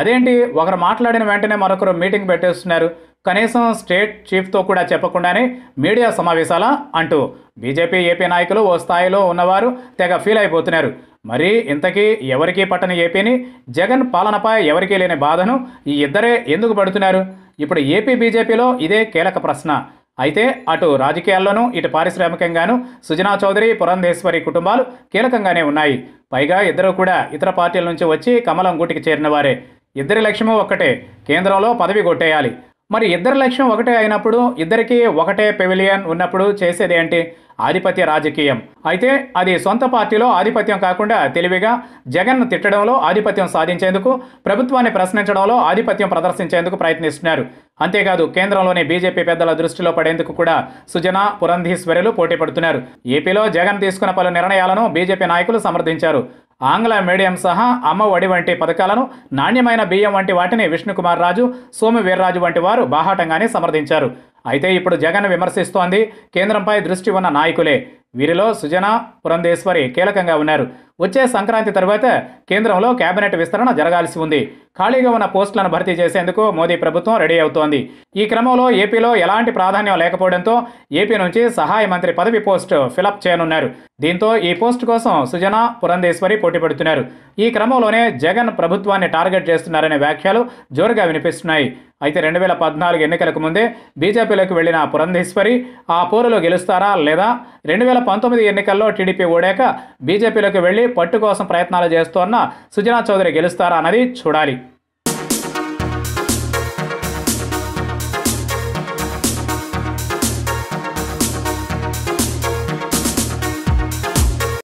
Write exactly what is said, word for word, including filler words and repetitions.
అదేంటి ఒకరు మాట్లాడిన వెంటనే మరొకరు మీటింగ్ పెట్టేస్తున్నారు కనీసం స్టేట్ చీఫ్ తో కూడా చెప్పకుండానే మీడియా సమావేశాల అంటూ బీజేపీ ఏపీ నాయకులు ఓ స్థాయిలో ఉన్నవారు తెగ ఫీల్ అయిపోతున్నారు మరి ఇంతకీ ఎవరికి పట్టని ఏపీని జగన్ పాలనపై ఎవరికి లేని బాధను ఈ ఇద్దరే ఎందుకు పడుతున్నారు ఇప్పుడు ఏపీ బీజేపీలో ఇదే కీలక ప్రశ్న అయితే అటు రాజకీయాల్లోనూ ఇటు పారిశ్రామికంగానూ సుజనా చౌదరి పురంధేశ్వరి కుటుంబాలు కీలకంగానే ఉన్నాయి పైగా ఇద్దరు కూడా ఇతర పార్టీల నుంచి వచ్చి కమలం గూటికి చేరిన వారే ఇద్దరి లక్ష్యం ఒకటే కేంద్రంలో పదవి కొట్టేయాలి మరి ఇద్దరి లక్ష్యం ఒకటే అయినప్పుడు ఇద్దరికి ఒకటే పెవిలియన్ ఉన్నప్పుడు చేసేది ఏంటి ఆధిపత్య రాజకీయం అయితే అది సొంత పార్టీలో ఆధిపత్యం కాకుండా తెలివిగా జగన్ను తిట్టడంలో ఆధిపత్యం సాధించేందుకు ప్రభుత్వాన్ని ప్రశ్నించడంలో ఆధిపత్యం ప్రదర్శించేందుకు ప్రయత్నిస్తున్నారు అంతేకాదు కేంద్రంలోని బీజేపీ పెద్దల దృష్టిలో పడేందుకు కూడా సుజనా పురంధేశ్వరులు పోటీ పడుతున్నారు ఏపీలో జగన్ తీసుకున్న పలు నిర్ణయాలను బీజేపీ నాయకులు సమర్థించారు ఆంగ్ల మీడియం సహా అమ్మ ఒడి వంటి పథకాలను నాణ్యమైన బియ్యం వంటి వాటిని విష్ణుకుమార్ రాజు సోము వీర్రాజు వంటి వారు బాహాటంగానే సమర్థించారు అయితే ఇప్పుడు జగన్ విమర్శిస్తోంది కేంద్రంపై దృష్టి ఉన్న నాయకులే వీరిలో సుజనా పురంధేశ్వరి కీలకంగా ఉన్నారు వచ్చే సంక్రాంతి తర్వాత కేంద్రంలో కేబినెట్ విస్తరణ జరగాల్సి ఉంది ఖాళీగా ఉన్న పోస్టులను భర్తీ చేసేందుకు మోదీ ప్రభుత్వం రెడీ అవుతోంది ఈ క్రమంలో ఏపీలో ఎలాంటి ప్రాధాన్యం లేకపోవడంతో ఏపీ నుంచి సహాయ మంత్రి పదవి పోస్టు ఫిలప్ చేయనున్నారు దీంతో ఈ పోస్టు కోసం సుజనా పురంధేశ్వరి పోటీ పడుతున్నారు ఈ క్రమంలోనే జగన్ ప్రభుత్వాన్ని టార్గెట్ చేస్తున్నారనే వ్యాఖ్యలు జోరుగా వినిపిస్తున్నాయి అయితే రెండు వేల పద్నాలుగు ఎన్నికలకు ముందే బీజేపీలోకి వెళ్లిన పురంధేశ్వరి ఆ పోరులో గెలుస్తారా లేదా రెండు వేల పంతొమ్మిది ఎన్నికల్లో టీడీపీ ఓడాక బీజేపీలోకి వెళ్లి పట్టు కోసం ప్రయత్నాలు చేస్తోన్న సుజనా చౌదరి గెలుస్తారా అన్నది చూడాలి.